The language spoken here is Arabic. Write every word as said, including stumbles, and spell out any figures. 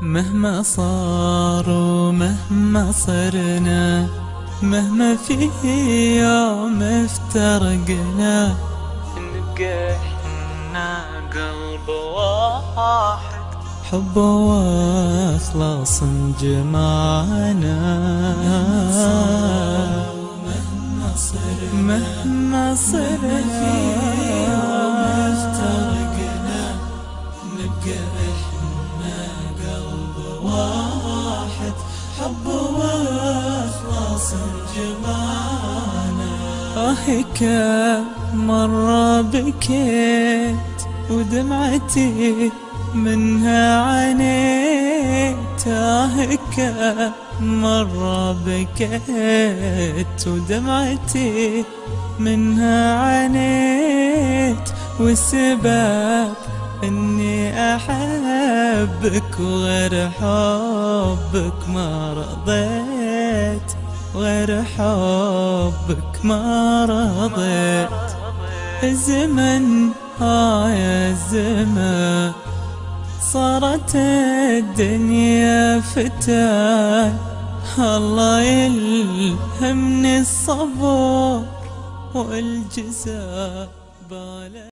مهما صاروا مهما صرنا مهما في يوم افترقنا نبقى احنا قلب واحد حب واخلص جمعنا. مهما صرنا مهما صرنا في يوم افترقنا نبقى احنا قلب واحد حب واخلص جمعنا. آه كم مرة بكيت ودمعتي منها عانيت، آه كم مرة بكيت ودمعتي منها عانيت، والسبب إني أحبك وغير حبك ما رضيت، غير حبك ما رضيت. الزمن آه يا الزمن صارت الدنيا فتان، الله يلهمني الصبر والجزاء.